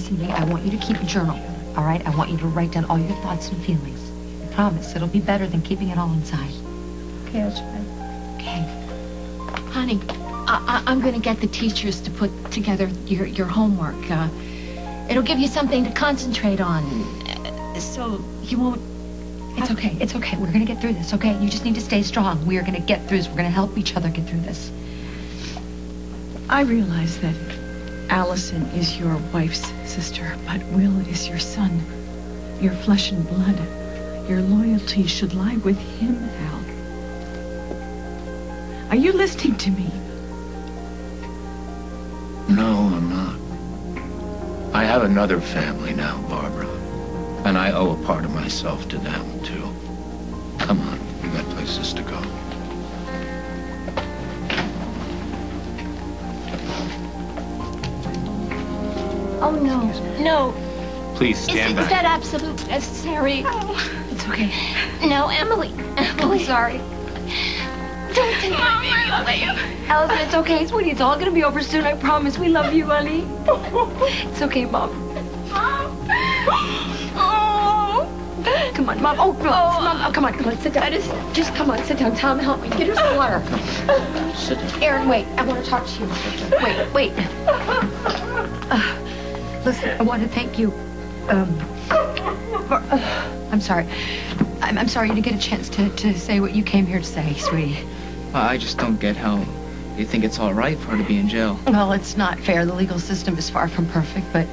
listen to me. I want you to keep a journal, all right? I want you to write down all your thoughts and feelings. I promise it'll be better than keeping it all inside. Okay, I'll try. Okay. Honey, I'm going to get the teachers to put together your homework. It'll give you something to concentrate on, so you won't... It's okay. It's okay. We're going to get through this, okay? You just need to stay strong. We are going to get through this. We're going to help each other get through this. I realize that Allison is your wife's sister, but Will is your son, your flesh and blood. Your loyalty should lie with him, Al. Are you listening to me? No, I'm not. I have another family now, Barbara. And I owe a part of myself to them, too. Come on, we've got places to go. Oh, no, no. Please, stand back. Is that absolutely necessary? Oh. It's okay. No, Emily, sorry. Don't take my baby. Allison, it's okay, sweetie. It's all going to be over soon, I promise. We love you, honey. It's okay, Mom. Mom. Oh. Come on, Mom. Oh, no. Oh. Mom. Oh, come on, come on, sit down. Just come on, sit down. Tom, help me. Get her some water. Sit down. Aaron, wait. I want to talk to you. Wait. Listen, I want to thank you. I'm sorry. I'm sorry you didn't get a chance to say what you came here to say, sweetie. Well, I just don't get how you think it's all right for her to be in jail. Well, it's not fair. The legal system is far from perfect, but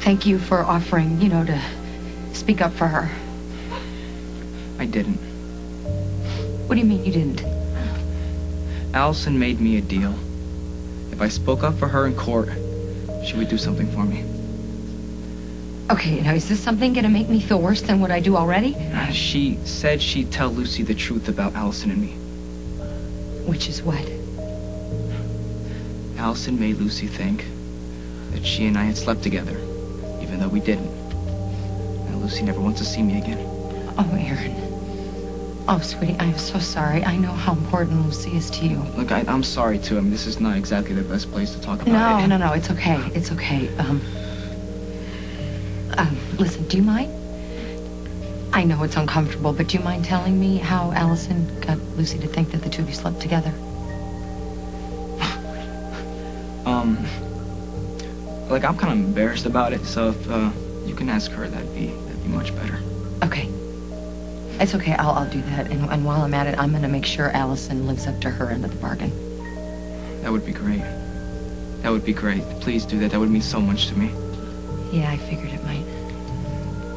thank you for offering, you know, to speak up for her. I didn't. What do you mean you didn't? Allison made me a deal. If I spoke up for her in court, she would do something for me. Okay, now is this something gonna make me feel worse than what I do already? She said she'd tell Lucy the truth about Allison and me. Which is what? Allison made Lucy think that she and I had slept together, even though we didn't. And Lucy never wants to see me again. Oh, Aaron. Oh, sweetie, I am so sorry. I know how important Lucy is to you. Look, I'm sorry, too. I mean, this is not exactly the best place to talk about it. No, it's okay. It's okay. Listen, do you mind? I know it's uncomfortable, but do you mind telling me how Allison got Lucy to think that the two of you slept together? Like, I'm kind of embarrassed about it, so if you can ask her, that'd be much better. Okay. It's okay, I'll do that. And while I'm at it, I'm gonna make sure Allison lives up to her end of the bargain. That would be great. That would be great. Please do that. That would mean so much to me. Yeah, I figured it might.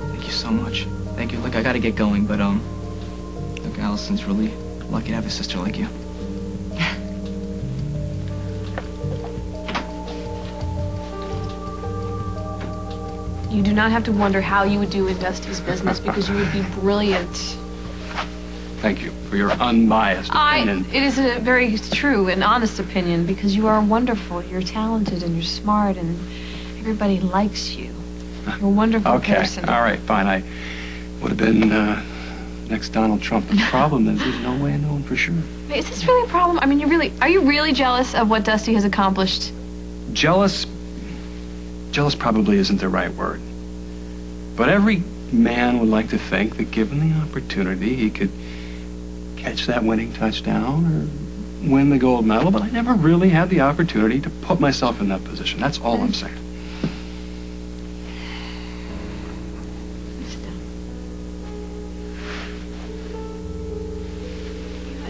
Thank you so much. Thank you. Look, I gotta get going, but look, Allison's really lucky to have a sister like you. You do not have to wonder how you would do in Dusty's business, because you would be brilliant. Thank you for your unbiased opinion. It is a very true and honest opinion, because you are wonderful. You're talented and you're smart, and everybody likes you. You're a wonderful person. Okay, all right, fine. I would have been next Donald Trump. The problem is there's no way of knowing for sure. Is this really a problem? I mean, are you really jealous of what Dusty has accomplished? Jealous? Jealous probably isn't the right word. But every man would like to think that given the opportunity, he could catch that winning touchdown or win the gold medal, but I never really had the opportunity to put myself in that position. That's all I'm saying.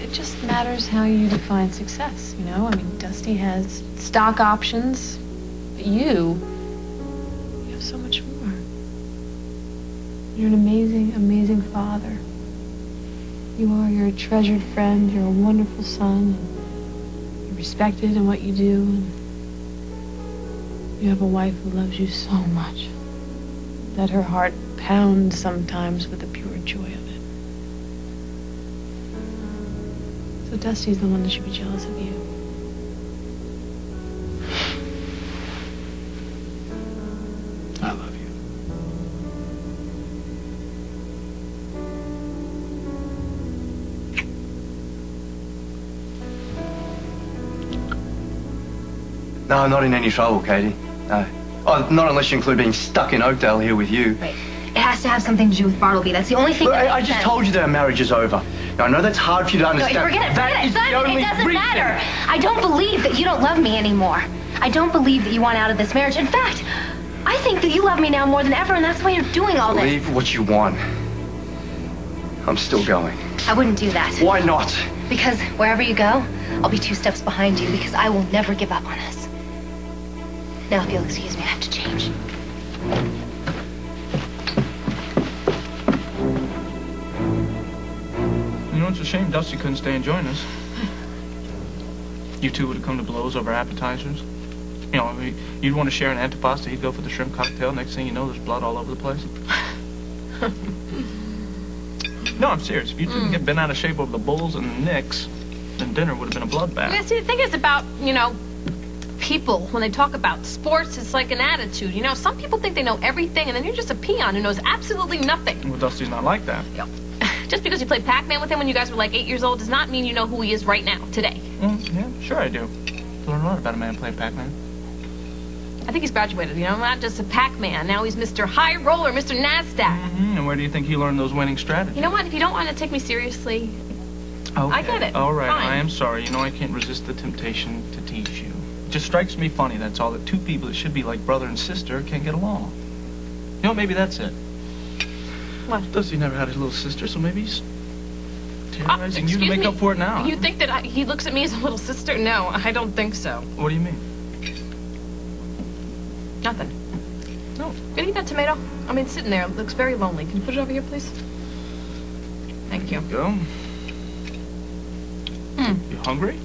It just matters how you define success, you know? I mean, Dusty has stock options, but you have so much more. You're an amazing, amazing father. You are. You're a treasured friend. You're a wonderful son. You're respected in what you do. And you have a wife who loves you so much that her heart pounds sometimes with the pure joy of it. So Dusty's the one that should be jealous of you. No, I'm not in any trouble, Katie. No. Oh, not unless you include being stuck in Oakdale here with you. Right. It has to have something to do with Bartleby. That's the only thing. Look, I just told you that our marriage is over. Now, I know that's hard for you to understand. No, forget it. Forget it, Simon. It doesn't matter. I don't believe that you don't love me anymore. I don't believe that you want out of this marriage. In fact, I think that you love me now more than ever, and that's why you're doing all this. Believe what you want. I'm still going. I wouldn't do that. Why not? Because wherever you go, I'll be 2 steps behind you, because I will never give up on us. Now, if you'll excuse me, I have to change. You know, it's a shame Dusty couldn't stay and join us. You two would have come to blows over appetizers. You know, I mean, you'd want to share an antipasta, he'd go for the shrimp cocktail. Next thing you know, there's blood all over the place. No, I'm serious. If you didn't get bent out of shape over the Bulls and the Knicks, then dinner would have been a bloodbath. Yeah, see, the thing is about, you know, people, when they talk about sports, it's like an attitude. You know, some people think they know everything, and then you're just a peon who knows absolutely nothing. Well, Dusty's not like that. Yeah. Just because you played Pac-Man with him when you guys were like 8 years old does not mean you know who he is right now, today. Yeah, sure I do. I learned a lot about a man playing Pac-Man. I think he's graduated, you know, not just a Pac-Man. Now he's Mr. High Roller, Mr. NASDAQ. And where do you think he learned those winning strategies? You know what? If you don't want to take me seriously, okay. I get it. All right, fine. I am sorry. You know, I can't resist the temptation to teach you. It just strikes me funny, that's all, that 2 people that should be like brother and sister can't get along. You know, maybe that's it. What? Dusty never had his little sister, so maybe he's terrorizing you to make up for it now. You think that he looks at me as a little sister? No, I don't think so. What do you mean? Nothing. No. Can you eat that tomato? I mean, it's sitting there. It looks very lonely. Can you put it over here, please? Thank you. There you go. You hungry?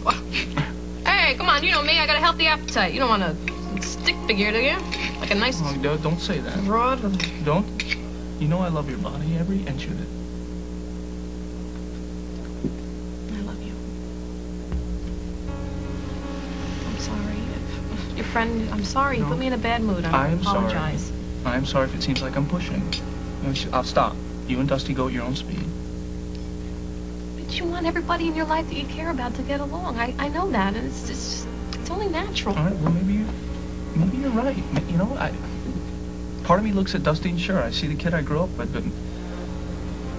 Hey, come on. You know me. I got a healthy appetite. You don't want a stick figure, do you? Like a nice... Oh, don't say that. Rod. Don't. You know I love your body every inch of it. I love you. I'm sorry. Your friend, I'm sorry, you put me in a bad mood. I apologize. I am sorry if it seems like I'm pushing. I'll stop. You and Dusty go at your own speed. But you want everybody in your life that you care about to get along. I know that, and it's only natural. All right, well, maybe you're right. You know, part of me looks at Dusty and sure, I see the kid I grew up with, but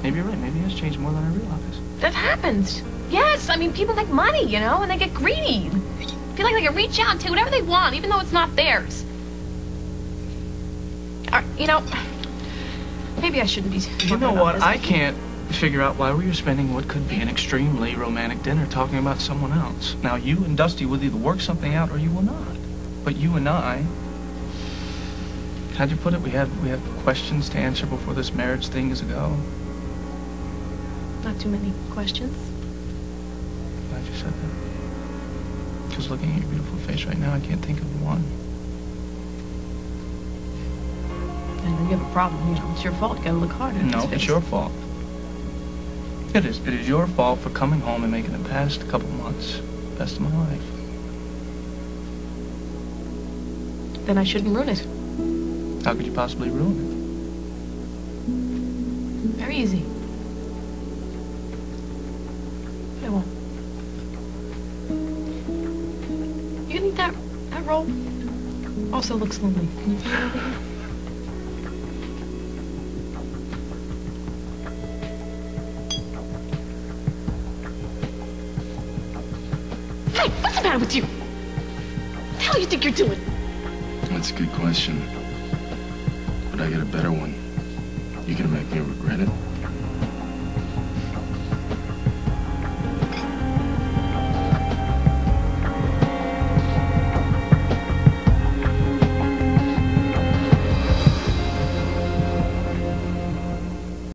maybe you're right. Maybe it's changed more than I realize. That happens. Yes, I mean, people make money, you know, and they get greedy. I feel like they can reach out and take whatever they want, even though it's not theirs. Or, you know, maybe I shouldn't be... You know what? I can't figure out why we were spending what could be an extremely romantic dinner talking about someone else. Now, you and Dusty will either work something out or you will not. But you and I... How'd you put it? We have questions to answer before this marriage thing is a go. Not too many questions. Glad you said that. Because looking at your beautiful face right now, I can't think of one. I know you have a problem. You know, it's your fault. You gotta look harder. No, it's your fault. It is. It is your fault for coming home and making the past couple months best of my life. Then I shouldn't ruin it. How could you possibly ruin it? Very easy. But I won't. That roll also looks lonely. Can you put it over here? Hey, what's the matter with you? What the hell do you think you're doing? That's a good question. But I got a better one. You gonna make me regret it?